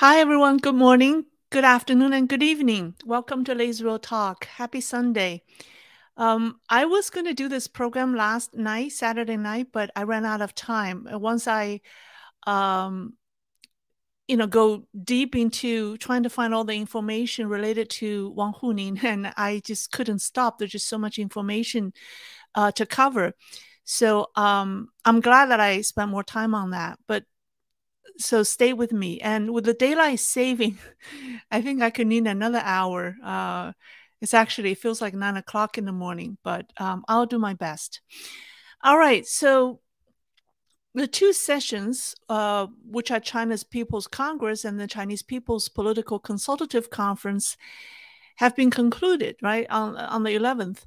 Hi, everyone. Good morning, good afternoon, and good evening. Welcome to Lei's Real Talk. Happy Sunday. I was going to do this program last night, Saturday night, but I ran out of time. Once I, go deep into trying to find all the information related to Wang Huning, and I just couldn't stop. There's just so much information to cover. So I'm glad that I spent more time on that. So stay with me. And with the daylight saving, I think I could need another hour. It feels like 9 o'clock in the morning, but I'll do my best. All right. So the two sessions, which are China's People's Congress and the Chinese People's Political Consultative Conference, have been concluded, right, on the 11th.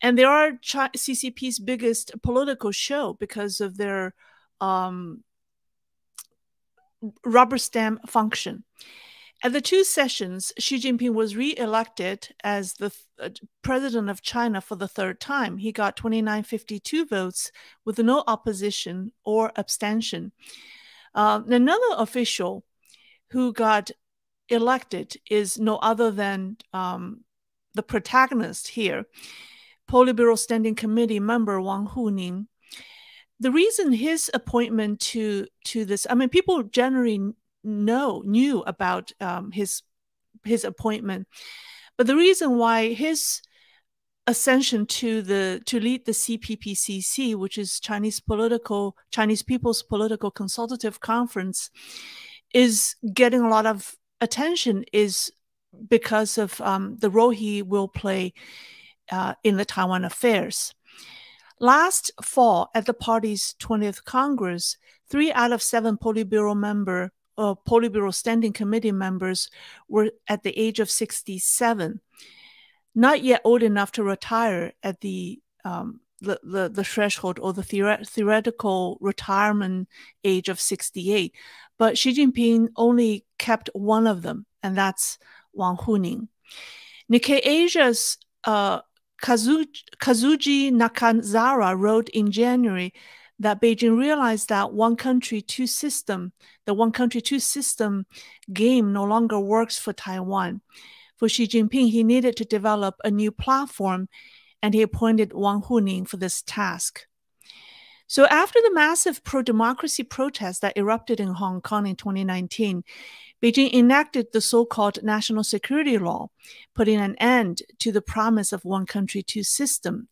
And they are CCP's biggest political show because of their rubber stamp function. At the two sessions, Xi Jinping was re-elected as the president of China for the third time. He got 2952 votes with no opposition or abstention. Another official who got elected is no other than the protagonist here, Politburo Standing Committee member Wang Huning. The reason his appointment to this, I mean, people generally knew about his appointment, but the reason why his ascension to lead the CPPCC, which is Chinese People's Political Consultative Conference, is getting a lot of attention is because of the role he will play in the Taiwan affairs. Last fall, at the party's 20th Congress, 3 out of 7 Politburo Standing Committee members were at the age of 67, not yet old enough to retire at the threshold or the theoretical retirement age of 68. But Xi Jinping only kept one of them, and that's Wang Huning. Nikkei Asia's Kazuji Nakazara wrote in January that Beijing realized that the one country, two system game no longer works for Taiwan. For Xi Jinping, he needed to develop a new platform, and he appointed Wang Huning for this task. So after the massive pro-democracy protests that erupted in Hong Kong in 2019, Beijing enacted the so-called national security law, putting an end to the promise of one country, two system.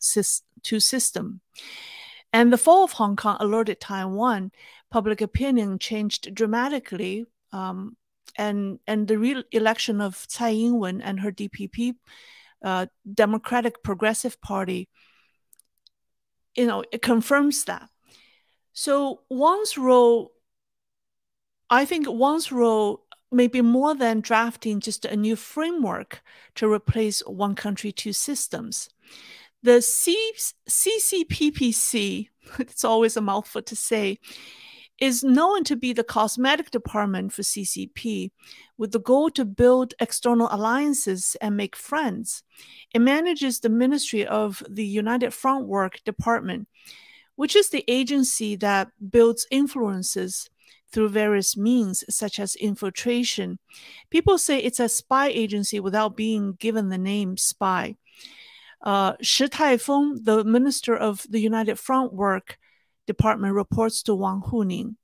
And the fall of Hong Kong alerted Taiwan. Public opinion changed dramatically, and the re-election of Tsai Ing-wen and her DPP, Democratic Progressive Party, it confirms that. So Wang's role may be more than drafting just a new framework to replace one country, two systems. The CCPPC, it's always a mouthful to say, is known to be the cosmetic department for CCP, with the goal to build external alliances and make friends. It manages the Ministry of the United Front Work Department, which is the agency that builds influences through various means, such as infiltration. People say it's a spy agency without being given the name spy. Shi Taifeng, the Minister of the United Front Work Department, reports to Wang Huning.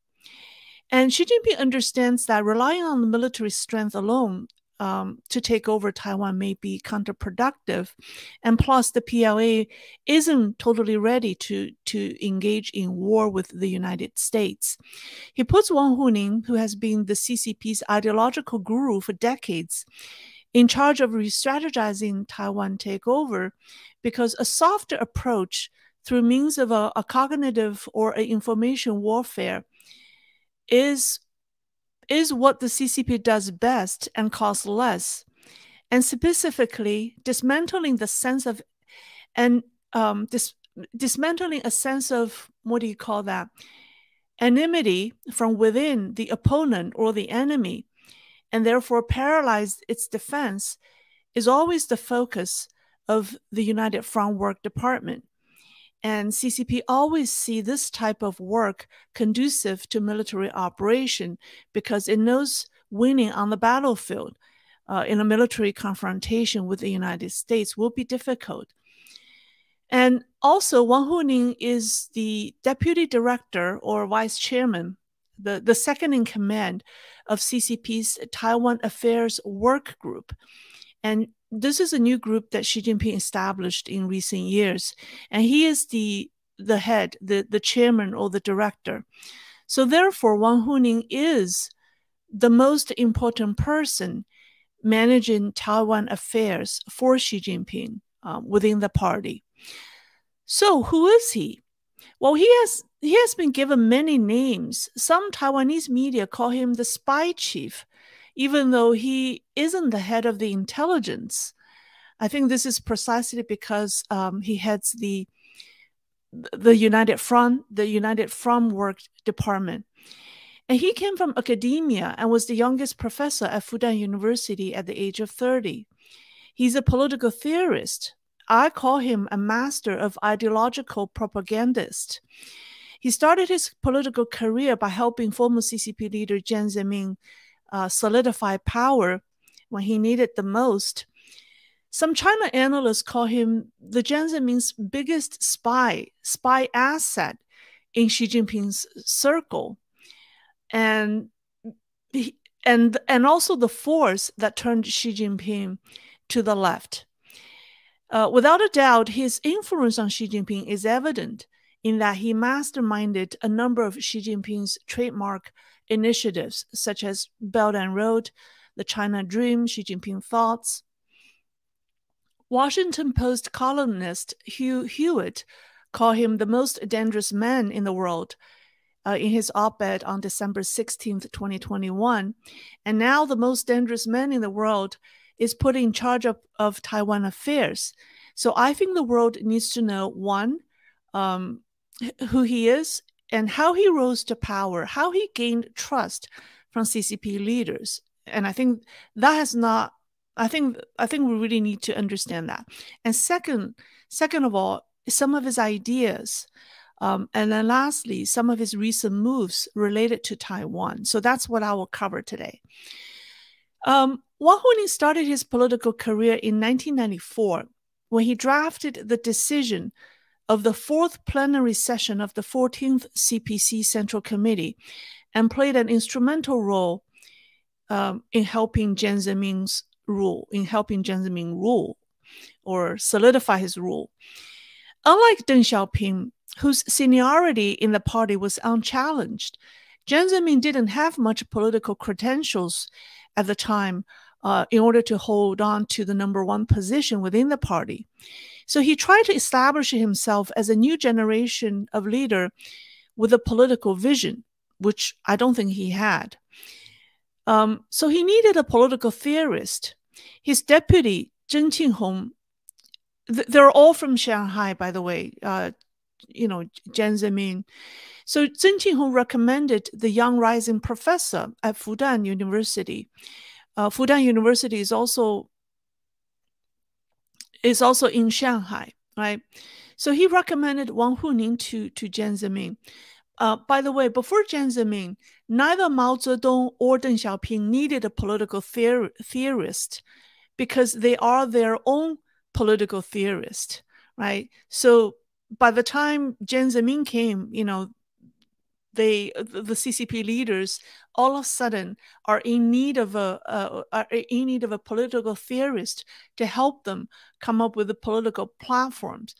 And Xi Jinping understands that relying on the military strength alone to take over Taiwan may be counterproductive. And plus, the PLA isn't totally ready to engage in war with the United States. He puts Wang Huning, who has been the CCP's ideological guru for decades, in charge of re-strategizing Taiwan takeover, because a softer approach through means of a cognitive or an information warfare is what the CCP does best and costs less, and specifically dismantling the sense of dismantling a sense of, what do you call that, enmity from within the opponent or the enemy, and therefore paralyzed its defense, is always the focus of the United Front Work Department. And CCP always see this type of work conducive to military operation because it knows winning on the battlefield in a military confrontation with the United States will be difficult. And also, Wang Huning is the deputy director or vice chairman, the second in command of CCP's Taiwan Affairs Work Group. And this is a new group that Xi Jinping established in recent years. And he is the head, the chairman or the director. So therefore, Wang Huning is the most important person managing Taiwan affairs for Xi Jinping within the party. So who is he? Well, he has been given many names. Some Taiwanese media call him the spy chief, even though he isn't the head of the intelligence. I think this is precisely because he heads the United Front Work Department. And he came from academia and was the youngest professor at Fudan University at the age of 30. He's a political theorist. I call him a master of ideological propagandist. He started his political career by helping former CCP leader Jiang Zemin solidify power when he needed the most. Some China analysts call him the Jiang Zemin's biggest spy asset in Xi Jinping's circle, and also the force that turned Xi Jinping to the left. Without a doubt, his influence on Xi Jinping is evident in that he masterminded a number of Xi Jinping's trademark initiatives, such as Belt and Road, the China Dream, Xi Jinping Thoughts. Washington Post columnist Hugh Hewitt called him the most dangerous man in the world in his op-ed on December 16, 2021. And now the most dangerous man in the world is put in charge of Taiwan affairs. So I think the world needs to know, one, who he is and how he rose to power, how he gained trust from CCP leaders. And I think that has not, I think we really need to understand that. And second of all, some of his ideas. And then lastly, some of his recent moves related to Taiwan. So that's what I will cover today. Wang Huning started his political career in 1994 when he drafted the decision of the fourth plenary session of the 14th CPC Central Committee and played an instrumental role in helping Jiang Zemin's rule, in helping Jiang Zemin rule or solidify his rule. Unlike Deng Xiaoping, whose seniority in the party was unchallenged, Jiang Zemin didn't have much political credentials at the time in order to hold on to the #1 position within the party. So he tried to establish himself as a new generation of leader with a political vision, which I don't think he had. So he needed a political theorist. His deputy, Zheng Qinghong, they're all from Shanghai, by the way, you know, Jiang Zemin. So Zheng Qinghong recommended the young rising professor at Fudan University. Fudan University is also in Shanghai, right? So he recommended Wang Huning to Jiang Zemin. By the way, before Jiang Zemin, neither Mao Zedong or Deng Xiaoping needed a political theorist because they are their own political theorist, right? So by the time Jiang Zemin came, you know, the CCP leaders all of a sudden are in need of a political theorist to help them come up with the political platforms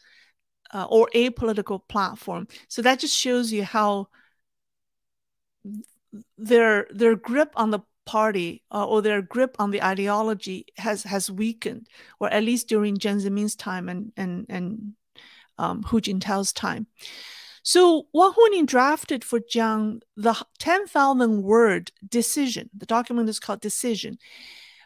or a political platform. So that just shows you how their grip on the party or their grip on the ideology has weakened, or at least during Jiang Zemin's time and Hu Jintao's time. So Wang Huning drafted for Jiang the 10,000-word decision. The document is called Decision,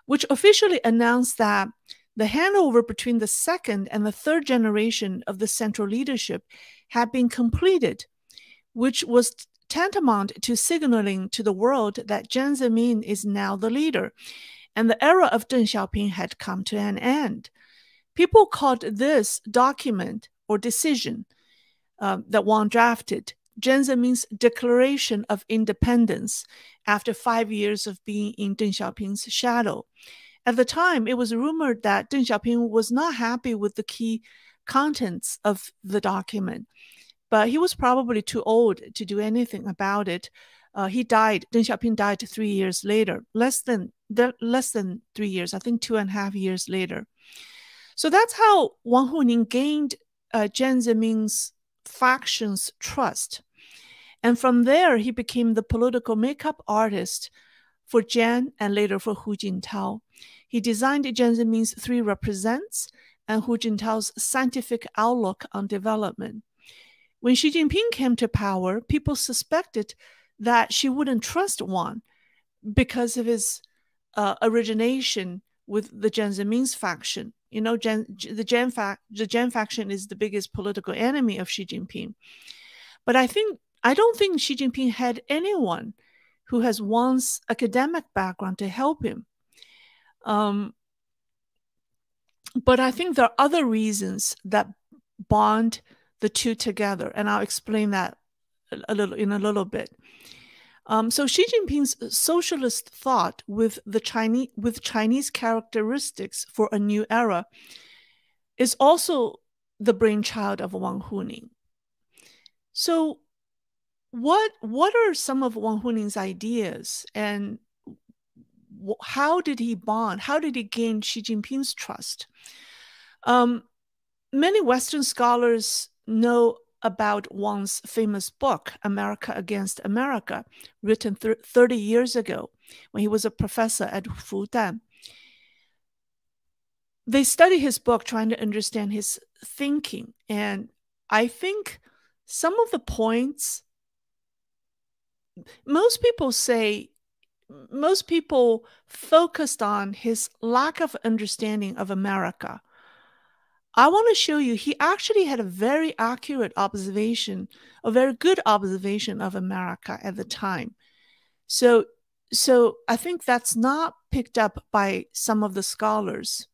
which officially announced that the handover between the second and the third generation of the central leadership had been completed, which was tantamount to signaling to the world that Jiang Zemin is now the leader, and the era of Deng Xiaoping had come to an end. People called this document or decision that Wang drafted, Jiang Zemin's declaration of independence after 5 years of being in Deng Xiaoping's shadow. At the time, it was rumored that Deng Xiaoping was not happy with the key contents of the document, but he was probably too old to do anything about it. He died. Deng Xiaoping died 3 years later, less than 3 years, I think 2.5 years later. So that's how Wang Huning gained Jiang Zemin's faction's trust. And from there, he became the political makeup artist for Jiang and later for Hu Jintao. He designed Jiang Zemin's Three Represents and Hu Jintao's scientific outlook on development. When Xi Jinping came to power, people suspected that she wouldn't trust Wang because of his origination with the Jiang Zemin's faction. You know, the Jiang faction is the biggest political enemy of Xi Jinping. But I don't think Xi Jinping had anyone who has Wang's academic background to help him. But I think there are other reasons that bond the two together, and I'll explain that in a little bit. So Xi Jinping's socialist thought with Chinese characteristics for a new era is also the brainchild of Wang Huning. So what are some of Wang Huning's ideas, and how did he bond? How did he gain Xi Jinping's trust? Many Western scholars know about Wang's famous book, America Against America, written 30 years ago when he was a professor at Fudan. They study his book trying to understand his thinking. And I think some of the points, most people focused on his lack of understanding of America. I want to show you, he actually had a very accurate observation, a very good observation of America at the time. So I think that's not picked up by some of the scholars.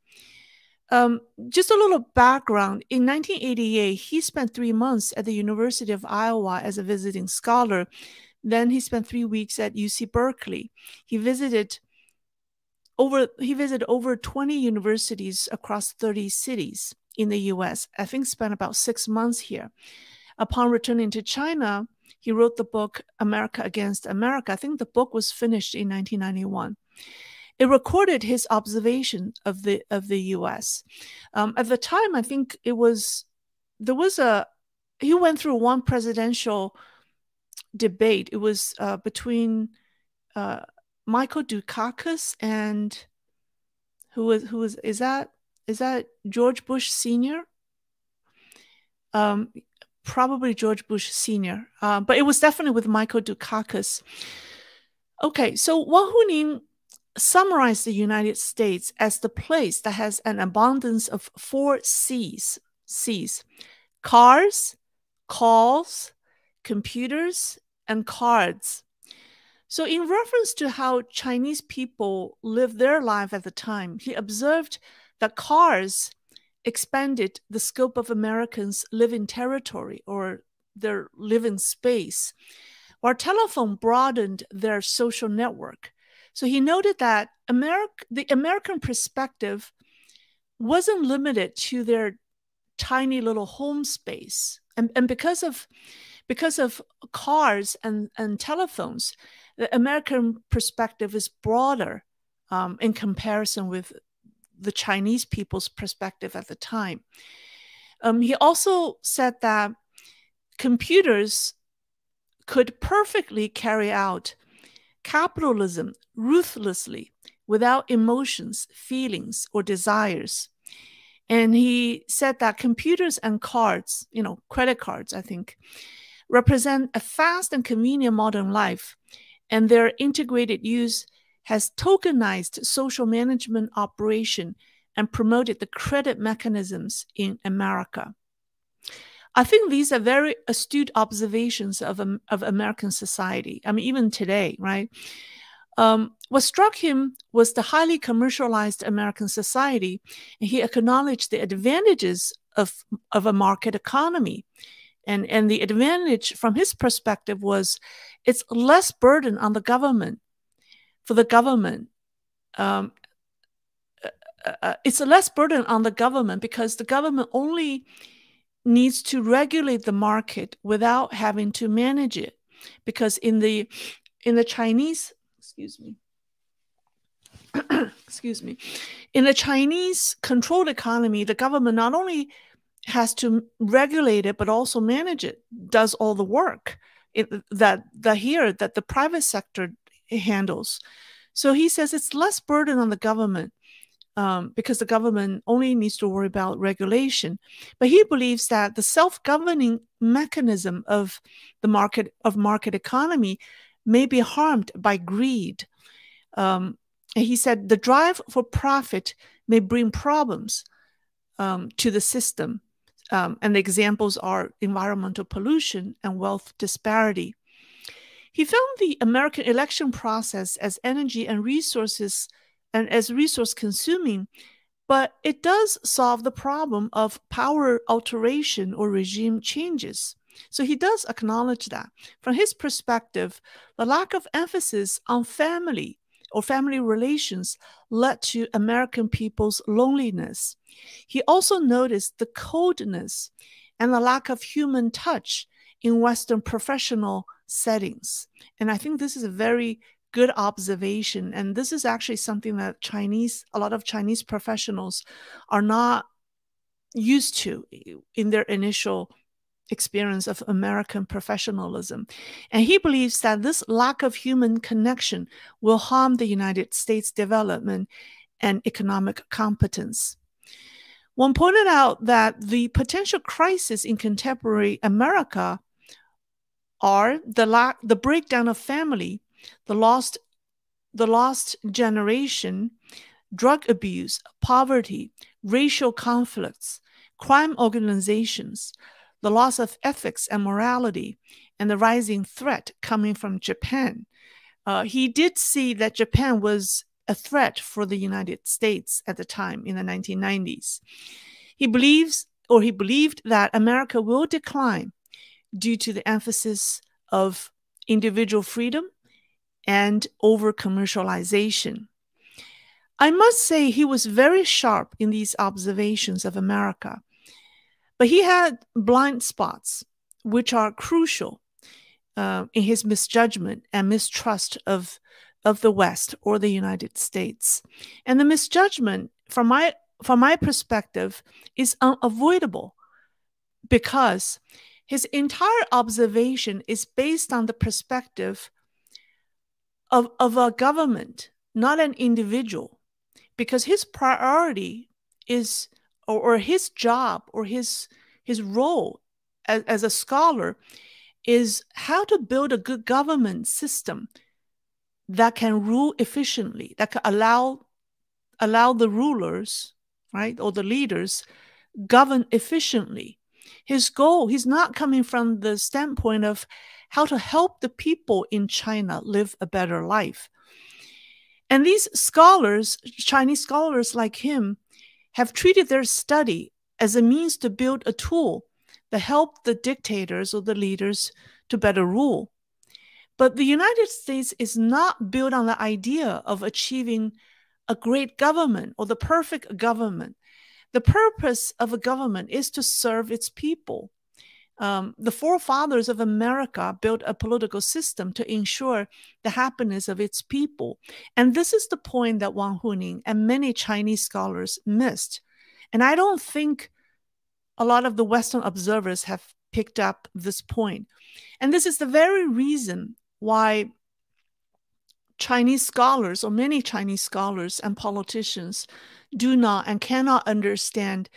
Just a little background. In 1988, he spent 3 months at the University of Iowa as a visiting scholar. Then he spent 3 weeks at UC Berkeley. He visited over 20 universities across 30 cities. In the U.S., I think spent about 6 months here. Upon returning to China, he wrote the book America Against America. I think the book was finished in 1991. It recorded his observation of the U.S. At the time, I think it was he went through one presidential debate. It was between Michael Dukakis and is that George Bush, Sr.? Probably George Bush, Sr., but it was definitely with Michael Dukakis. Okay, so Wang Huning summarized the United States as the place that has an abundance of four C's. Cars, calls, computers, and cards. So in reference to how Chinese people lived their life at the time, he observed that cars expanded the scope of Americans' living territory or their living space, while telephone broadened their social network. So he noted that the American perspective wasn't limited to their tiny little home space. And because of cars and telephones, the American perspective is broader in comparison with the Chinese people's perspective at the time. He also said that computers could perfectly carry out capitalism ruthlessly without emotions, feelings, or desires. And he said that computers and cards, you know, credit cards, I think, represent a fast and convenient modern life, and their integrated use has tokenized social management operation and promoted the credit mechanisms in America. I think these are very astute observations of American society. I mean, even today, right? What struck him was the highly commercialized American society, and he acknowledged the advantages of a market economy, And the advantage from his perspective was it's less burden on the government, for the government. It's a less burden on the government because the government only needs to regulate the market without having to manage it. Because in the Chinese, excuse me, excuse me, in the Chinese controlled economy, the government not only has to regulate it but also manage it, does all the work that the private sector handles. So he says it's less burden on the government because the government only needs to worry about regulation. But he believes that the self-governing mechanism of the market economy may be harmed by greed. And he said the drive for profit may bring problems to the system. And the examples are environmental pollution and wealth disparity. He found the American election process as energy and resources and as resource consuming, but it does solve the problem of power alteration or regime changes. So he does acknowledge that. From his perspective, the lack of emphasis on family or family relations led to American people's loneliness. He also noticed the coldness and the lack of human touch in Western professional settings. And I think this is a very good observation, and this is actually something that a lot of Chinese professionals are not used to in their initial experience of American professionalism. And he believes that this lack of human connection will harm the United States development and economic competence. One pointed out that the potential crisis in contemporary America are the breakdown of family, the lost generation, drug abuse, poverty, racial conflicts, crime organizations, the loss of ethics and morality, and the rising threat coming from Japan. He did see that Japan was a threat for the United States at the time in the 1990s. He believed that America will decline due to the emphasis of individual freedom and over-commercialization. I must say he was very sharp in these observations of America, but he had blind spots, which are crucial in his misjudgment and mistrust of the West or the United States. And the misjudgment, from my perspective, is unavoidable because his entire observation is based on the perspective of a government, not an individual, because his priority is, or his job, or his role as a scholar is how to build a good government system that can rule efficiently, that can allow the rulers, right, or the leaders, govern efficiently. His goal, he's not coming from the standpoint of how to help the people in China live a better life. And these scholars, Chinese scholars like him, have treated their study as a means to build a tool that help the dictators or the leaders to better rule. But the United States is not built on the idea of achieving a great government or the perfect government. The purpose of a government is to serve its people. The forefathers of America built a political system to ensure the happiness of its people. And this is the point that Wang Huning and many Chinese scholars missed. And I don't think a lot of the Western observers have picked up this point. And this is the very reason why Chinese scholars, or many Chinese scholars and politicians, do not and cannot understand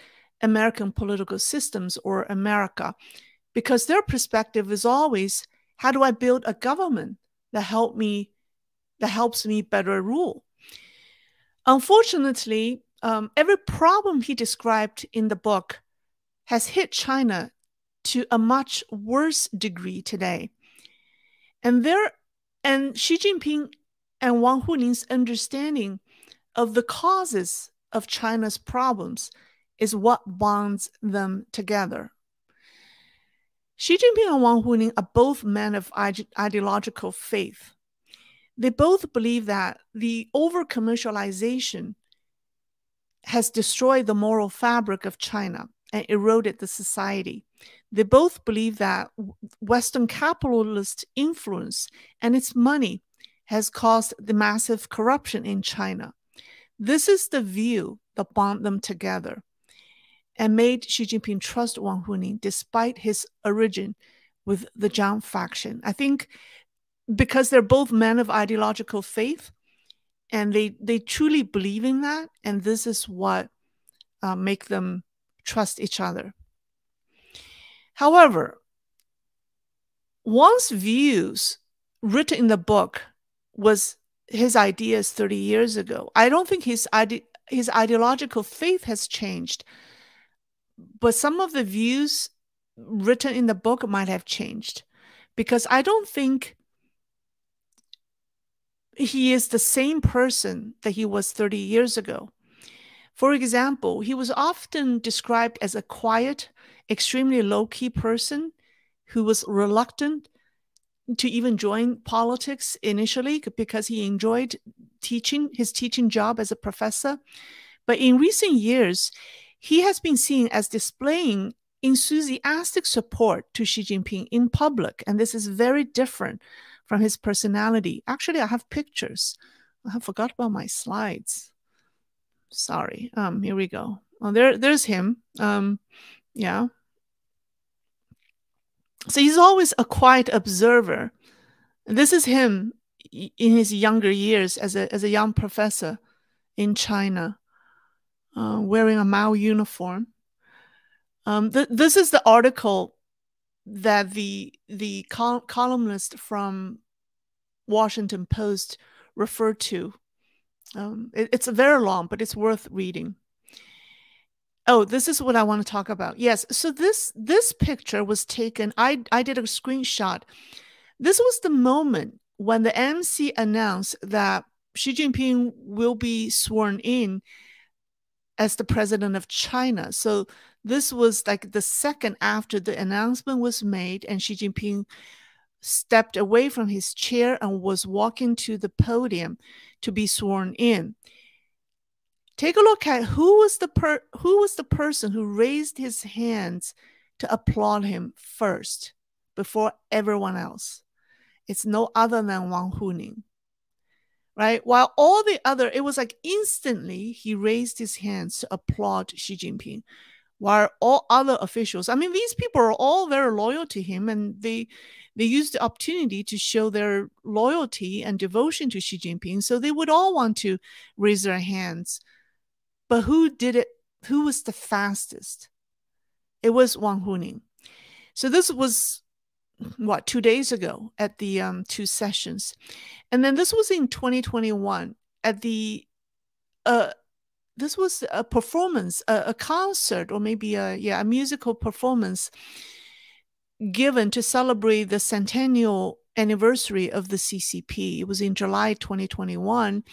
American political systems or America, because their perspective is always, how do I build a government that helps me better rule? Unfortunately, every problem he described in the book has hit China to a much worse degree today. And Xi Jinping and Wang Huning's understanding of the causes of China's problems is what bonds them together. Xi Jinping and Wang Huning are both men of ideological faith. They both believe that the over-commercialization has destroyed the moral fabric of China and eroded the society. They both believe that Western capitalist influence and its money has caused the massive corruption in China. This is the view that bound them together and made Xi Jinping trust Wang Huning despite his origin with the Jiang faction. I think because they're both men of ideological faith and they truly believe in that, and this is what make them trust each other. However, Wang's views written in the book was his ideas 30 years ago. I don't think his ideological faith has changed, but some of the views written in the book might have changed, because I don't think he is the same person that he was 30 years ago. For example, he was often described as a quiet, extremely low-key person who was reluctant to even join politics initially because he enjoyed teaching, his teaching job as a professor. But in recent years, he has been seen as displaying enthusiastic support to Xi Jinping in public. And this is very different from his personality. Actually, I have pictures. I have forgot about my slides. Sorry. Here we go. Oh, there's him. Yeah. So he's always a quiet observer. This is him in his younger years as a young professor in China, wearing a Mao uniform. This is the article that the columnist from Washington Post referred to. It's very long, but it's worth reading. Oh, this is what I want to talk about. Yes, so this picture was taken. I did a screenshot. This was the moment when the MC announced that Xi Jinping will be sworn in as the president of China. So this was like the second after the announcement was made, and Xi Jinping stepped away from his chair and was walking to the podium to be sworn in. Take a look at who was the person who raised his hands to applaud him first before everyone else. It's no other than Wang Huning. Right? While all the other, it was like instantly he raised his hands to applaud Xi Jinping, while all other officials, I mean, these people are all very loyal to him, and they used the opportunity to show their loyalty and devotion to Xi Jinping. So they would all want to raise their hands. But who did it? Who was the fastest? It was Wang Huning. So this was, what, 2 days ago at the two sessions. And then this was in 2021 at the, this was a performance, a concert, or maybe a musical performance given to celebrate the centennial anniversary of the CCP. It was in July 2021.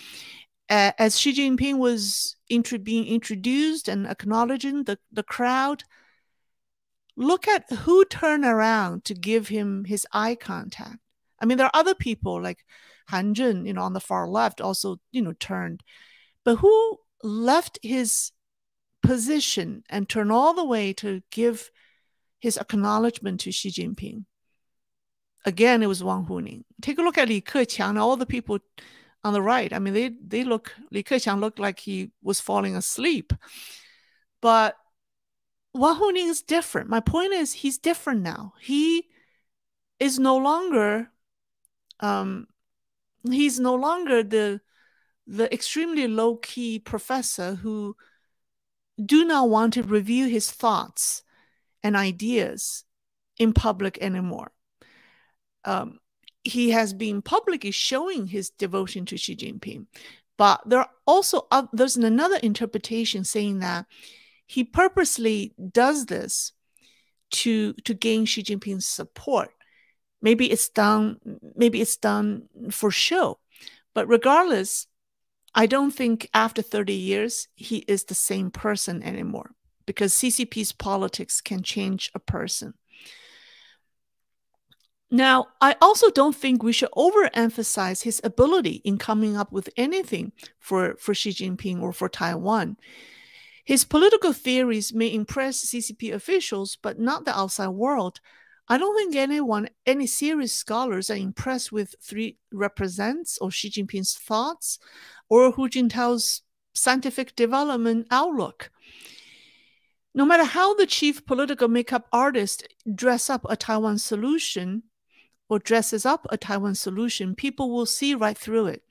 As Xi Jinping was being introduced and acknowledging the crowd, look at who turned around to give him his eye contact. I mean, there are other people like Han Zhen, on the far left also, turned. But who left his position and turned all the way to give his acknowledgement to Xi Jinping? Again, it was Wang Huning. Take a look at Li Keqiang, all the people on the right. I mean, Li Keqiang looked like he was falling asleep. But Wang Huning is different. My point is, he's different now. He is no longer, he's no longer the extremely low-key professor who do not want to review his thoughts and ideas in public anymore. He has been publicly showing his devotion to Xi Jinping, but there are also there's another interpretation saying that he purposely does this to gain Xi Jinping's support. Maybe it's done for show, but regardless, I don't think after 30 years he is the same person anymore, because CCP's politics can change a person. Now, I also don't think we should overemphasize his ability in coming up with anything for Xi Jinping or for Taiwan. His political theories may impress CCP officials, but not the outside world. I don't think any serious scholars are impressed with Three Represents or Xi Jinping's Thoughts or Hu Jintao's scientific development outlook. No matter how the chief political makeup artist dress up a Taiwan solution or dresses up a Taiwan solution, people will see right through it.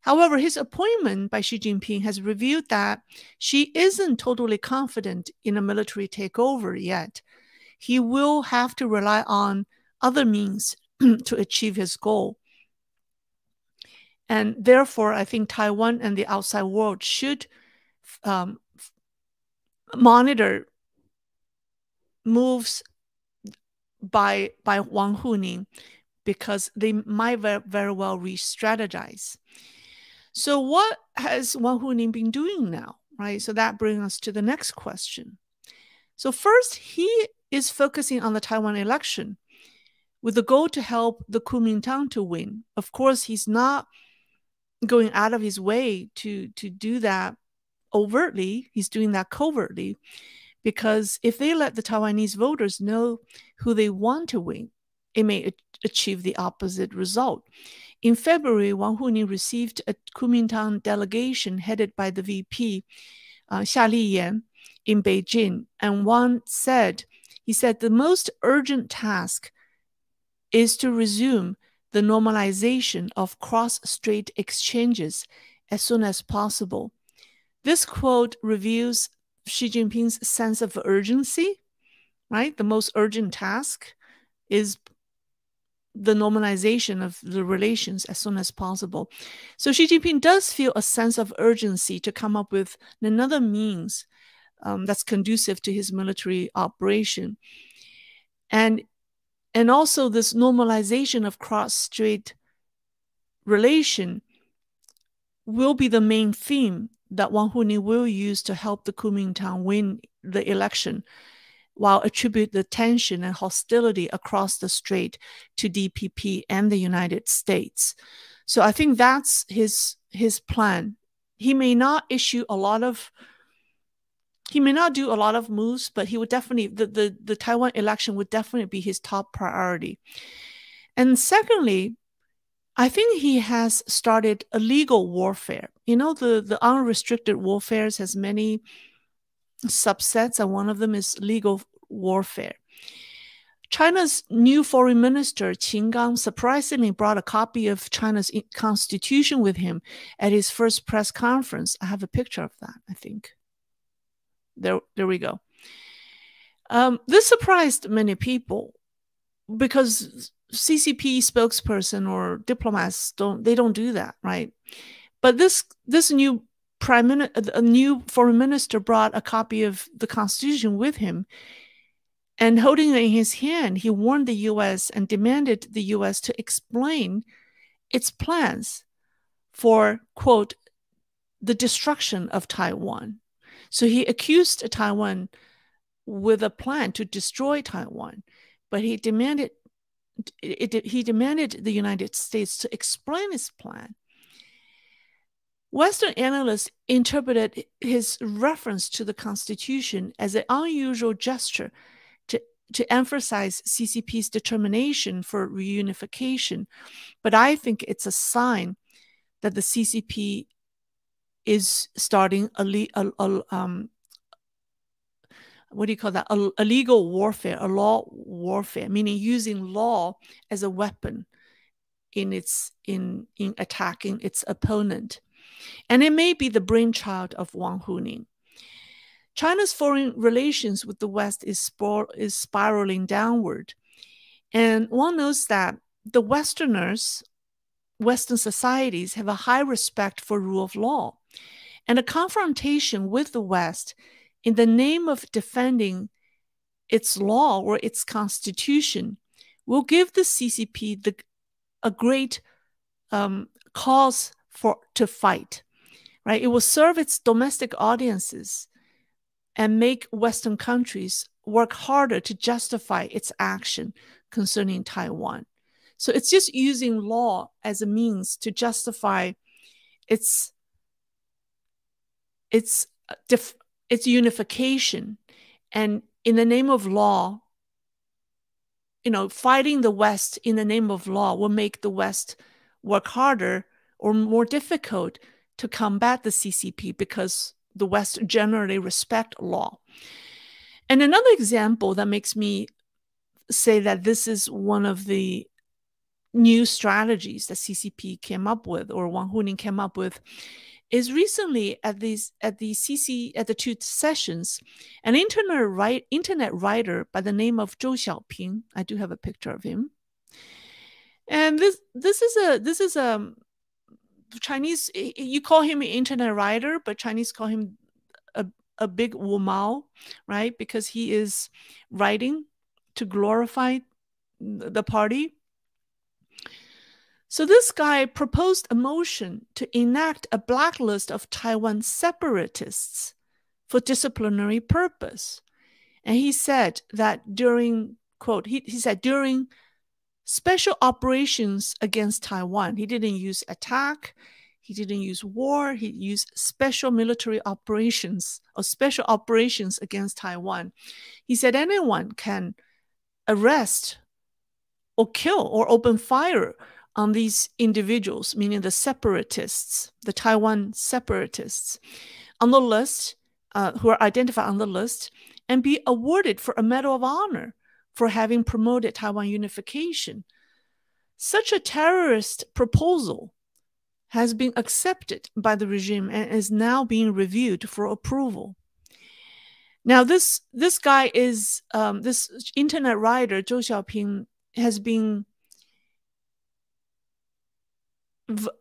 However, his appointment by Xi Jinping has revealed that Xi isn't totally confident in a military takeover yet. He will have to rely on other means to achieve his goal. And therefore, I think Taiwan and the outside world should monitor moves by Wang Huning, because they might very well re-strategize. So what has Wang Huning been doing now, right? So that brings us to the next question. So first, he is focusing on the Taiwan election with the goal to help the Kuomintang to win. Of course, he's not going out of his way to do that overtly. He's doing that covertly, because if they let the Taiwanese voters know who they want to win, it may achieve the opposite result. In February, Wang Huning received a Kuomintang delegation headed by the VP, Xia Liyan, in Beijing, and Wang said, the most urgent task is to resume the normalization of cross-strait exchanges as soon as possible. This quote reveals Xi Jinping's sense of urgency, right? The most urgent task is the normalization of the relations as soon as possible. So Xi Jinping does feel a sense of urgency to come up with another means that's conducive to his military operation. And also this normalization of cross-strait relation will be the main theme that Wang Huning will use to help the Kuomintang win the election, while attribute the tension and hostility across the strait to DPP and the United States. So I think that's his plan. He may not do a lot of moves, but he would definitely, the Taiwan election would definitely be his top priority. And secondly, I think he has started a legal warfare. You know, the unrestricted warfare has many subsets, and one of them is legal warfare. China's new foreign minister, Qinghong, surprisingly brought a copy of China's constitution with him at his first press conference. I have a picture of that, I think. There we go. This surprised many people, because CCP spokesperson or diplomats don't do that, right? But this new foreign minister brought a copy of the constitution with him, and holding it in his hand, he warned the U.S. and demanded the U.S. to explain its plans for, quote, the destruction of Taiwan. So he accused Taiwan with a plan to destroy Taiwan, but he demanded the United States to explain its plan. Western analysts interpreted his reference to the Constitution as an unusual gesture to emphasize CCP's determination for reunification, but I think it's a sign that the CCP is starting a legal warfare, a law warfare, meaning using law as a weapon in attacking its opponent. And it may be the brainchild of Wang Huning. China's foreign relations with the West is spiraling downward. And one knows that the Western societies have a high respect for rule of law. And a confrontation with the West in the name of defending its law or its constitution will give the CCP a great cause to fight, right? It will serve its domestic audiences and make Western countries work harder to justify its action concerning Taiwan. So it's just using law as a means to justify its unification. And in the name of law, you know, fighting the West in the name of law will make the West work harder or more difficult to combat the CCP because the West generally respects law. And another example that makes me say that this is one of the new strategies that CCP came up with, or Wang Huning came up with, is recently at the two sessions, an internet writer by the name of Zhou Xiaoping. I do have a picture of him, and this is a Chinese. You call him an internet writer, but Chinese call him a big Wu Mao, right? Because he is writing to glorify the party. So this guy proposed a motion to enact a blacklist of Taiwan separatists for disciplinary purpose. And he said that during, quote, he said during special operations against Taiwan, he didn't use attack, he didn't use war, he used special military operations or special operations against Taiwan. He said anyone can arrest or kill or open fire on these individuals, meaning the separatists, the Taiwan separatists, on the list, who are identified on the list, and be awarded for a Medal of Honor for having promoted Taiwan unification. Such a terrorist proposal has been accepted by the regime and is now being reviewed for approval. Now, this guy is, this internet writer, Zhou Xiaoping, has been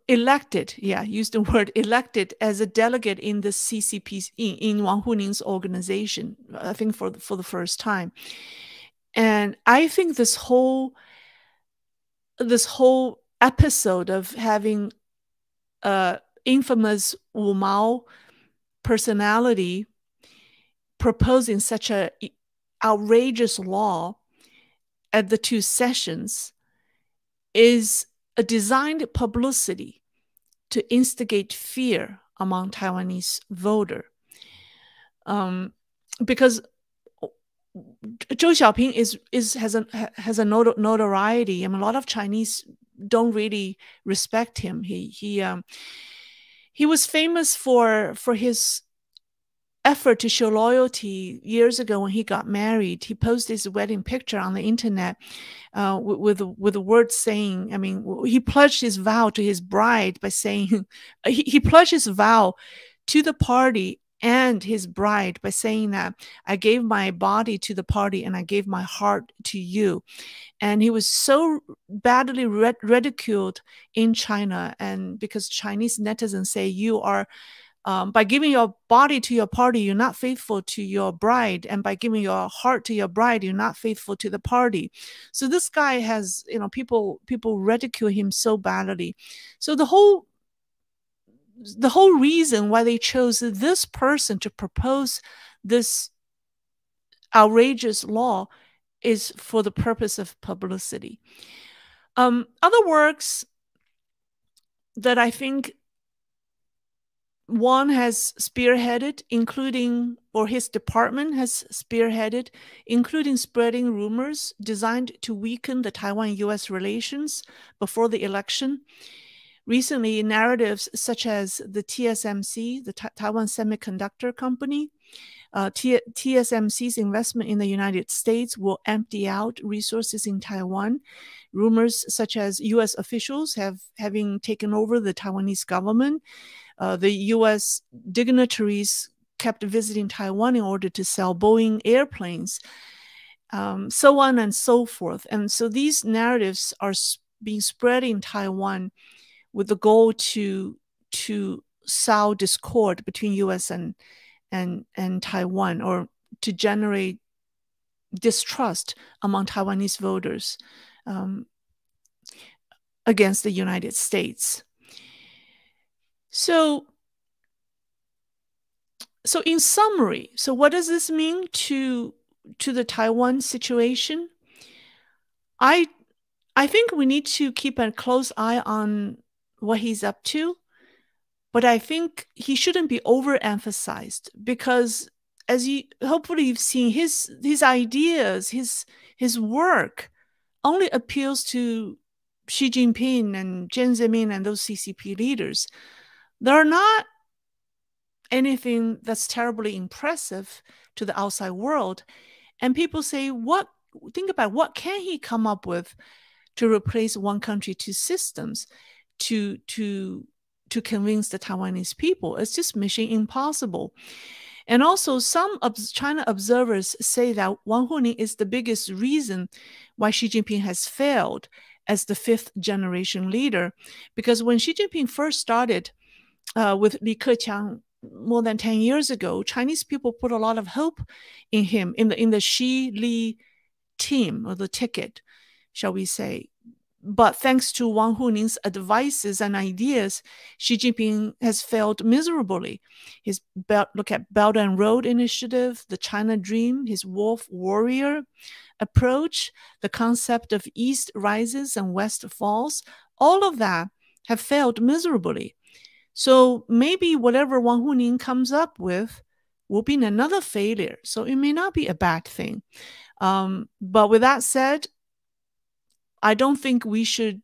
elected, yeah, use the word elected as a delegate in the CCP, in Wang Huning's organization, I think for the first time. And I think this whole episode of having infamous Wu Mao personality proposing such a outrageous law at the two sessions is a designed publicity to instigate fear among Taiwanese voter, because Zhou Xiaoping has a notoriety. I mean, a lot of Chinese don't really respect him. He was famous for his effort to show loyalty years ago when he got married. He posted his wedding picture on the internet with the word saying, I mean, he pledged his vow to his bride by saying, he pledged his vow to the party and his bride by saying that I gave my body to the party and I gave my heart to you. And he was so badly ridiculed in China, and because Chinese netizens say you are, by giving your body to your party, you're not faithful to your bride, and by giving your heart to your bride, you're not faithful to the party. So this guy has, you know, people ridicule him so badly. So the whole reason why they chose this person to propose this outrageous law is for the purpose of publicity. Other works that I think Wang has spearheaded, including, or his department has spearheaded, including spreading rumors designed to weaken the Taiwan-U.S. relations before the election. Recently, narratives such as the TSMC, the Taiwan Semiconductor Company, TSMC's investment in the United States will empty out resources in Taiwan. Rumors such as U.S. officials having taken over the Taiwanese government. The U.S. dignitaries kept visiting Taiwan in order to sell Boeing airplanes, so on and so forth. And so these narratives are being spread in Taiwan with the goal to sow discord between U.S. and Taiwan, or to generate distrust among Taiwanese voters against the United States. So in summary, so what does this mean to the Taiwan situation? I think we need to keep a close eye on what he's up to, but I think he shouldn't be overemphasized because, as you hopefully you've seen, his ideas, his work, only appeals to Xi Jinping and Jiang Zemin and those CCP leaders. They're not anything that's terribly impressive to the outside world, and people say, "What? Think about what can he come up with to replace one country, two systems, to convince the Taiwanese people?" It's just mission impossible. And also, some China observers say that Wang Huning is the biggest reason why Xi Jinping has failed as the fifth-generation leader, because when Xi Jinping first started with Li Keqiang more than 10 years ago, Chinese people put a lot of hope in him, in the Xi-Li team, or the ticket, shall we say. But thanks to Wang Huning's advices and ideas, Xi Jinping has failed miserably. His look at Belt and Road initiative, the China Dream, his wolf warrior approach, the concept of East rises and West falls, all of that have failed miserably. So maybe whatever Wang Huning comes up with will be another failure. So it may not be a bad thing. But with that said, I don't think we should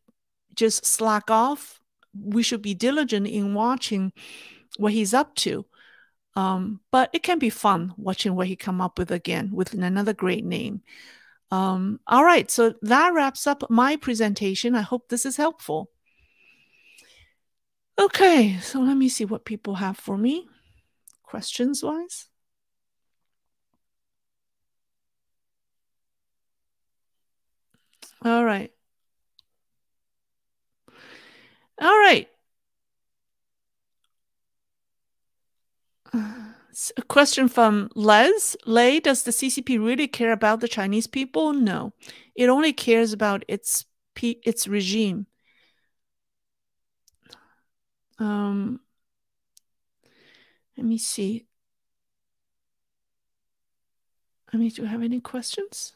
just slack off. We should be diligent in watching what he's up to. But it can be fun watching what he come up with again with another great name. All right, so that wraps up my presentation. I hope this is helpful. Okay, so let me see what people have for me, questions-wise. All right. All right. A question from Les. Lei, does the CCP really care about the Chinese people? No. It only cares about its regime. Let me see. I mean, do you have any questions?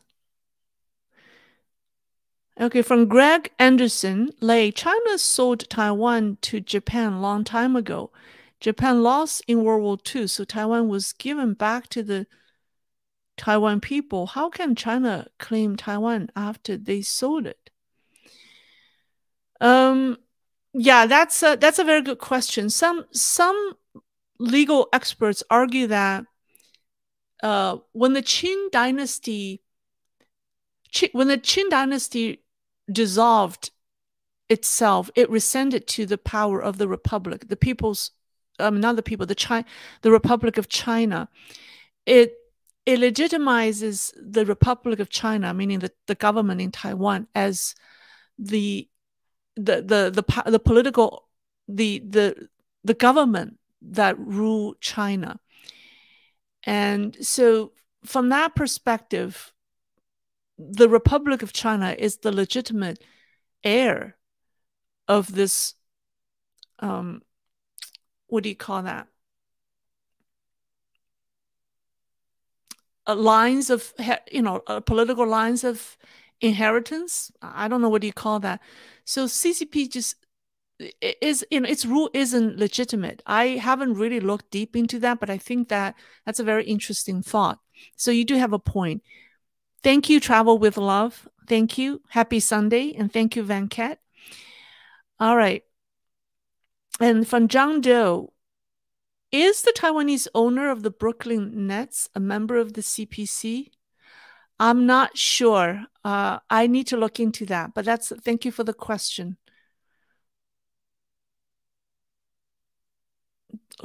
Okay, from Greg Anderson, Lei, China sold Taiwan to Japan a long time ago. Japan lost in World War II, so Taiwan was given back to the Taiwan people. How can China claim Taiwan after they sold it? Yeah, that's a very good question. Some legal experts argue that when the Qing dynasty dissolved itself, it rescinded to the power of the Republic, the people's, not the people, the Republic of China. It legitimizes the Republic of China, meaning the government in Taiwan, as the political, the government that rule China. And so, from that perspective, the Republic of China is the legitimate heir of this, what do you call that? Lines of, you know, political lines of inheritance. I don't know what do you call that. So CCP just is, you know, its rule isn't legitimate. I haven't really looked deep into that, but I think that that's a very interesting thought. So you do have a point. Thank you, Travel with Love. Thank you. Happy Sunday. And thank you, Venkat. All right. And from Zhang Doe, is the Taiwanese owner of the Brooklyn Nets a member of the CPC? I'm not sure. I need to look into that. But that's, thank you for the question.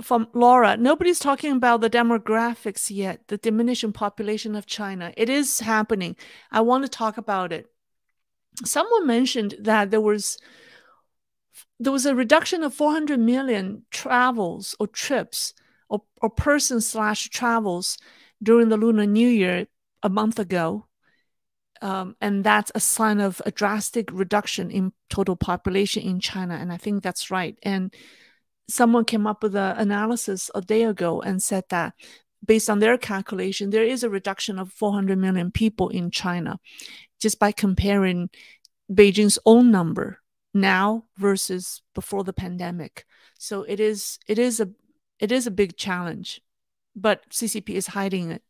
From Laura, nobody's talking about the demographics yet, the diminishing population of China. It is happening. I want to talk about it. Someone mentioned that there was a reduction of 400 million travels or trips or persons/travels during the Lunar New Year a month ago. And that's a sign of a drastic reduction in total population in China. And I think that's right. And someone came up with an analysis a day ago and said that based on their calculation, there is a reduction of 400 million people in China just by comparing Beijing's own number now versus before the pandemic. So it is a big challenge, but CCP is hiding it.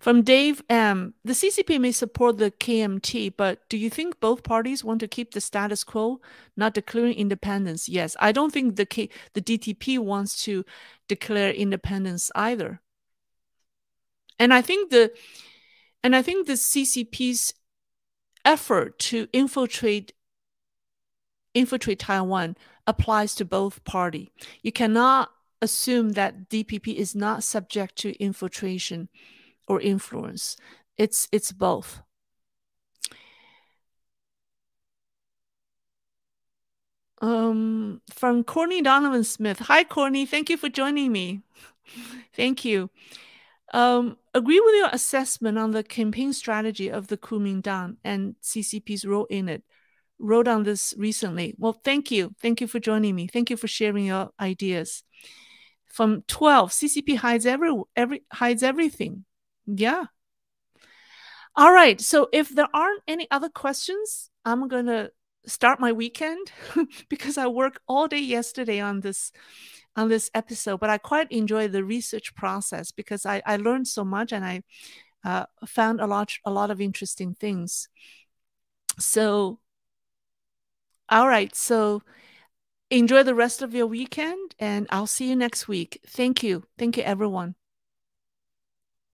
From Dave M, the CCP may support the KMT, but do you think both parties want to keep the status quo, not declaring independence? Yes, I don't think the DTP wants to declare independence either. And I think the CCP's effort to infiltrate Taiwan applies to both parties. You cannot assume that DPP is not subject to infiltration or influence. It's both. From Courtney Donovan Smith. Hi, Courtney. Thank you for joining me. Thank you. Agree with your assessment on the campaign strategy of the Kuomintang and CCP's role in it. Wrote on this recently. Well, thank you. Thank you for joining me. Thank you for sharing your ideas. From 12, CCP hides everything. Yeah. All right. So if there aren't any other questions, I'm going to start my weekend because I worked all day yesterday on this episode, but I quite enjoy the research process because I learned so much and I found a lot of interesting things. So, all right. So enjoy the rest of your weekend and I'll see you next week. Thank you. Thank you, everyone.